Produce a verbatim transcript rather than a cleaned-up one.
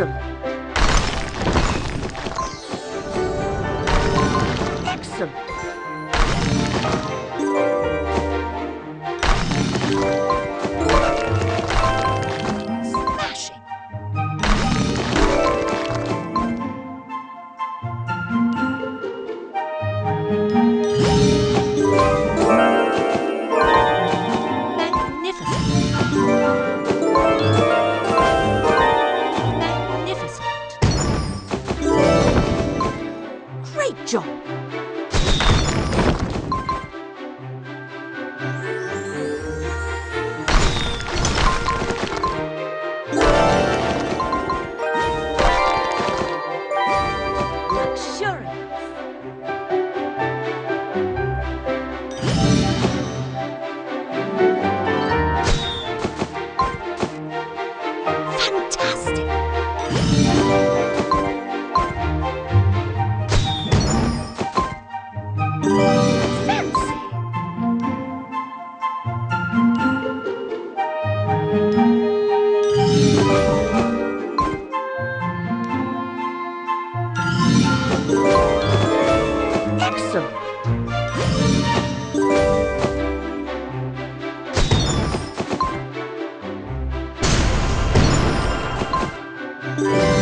Awesome. Awesome. Smashing. Magnificent. Great job! Luxurious! Fantastic! Excellent.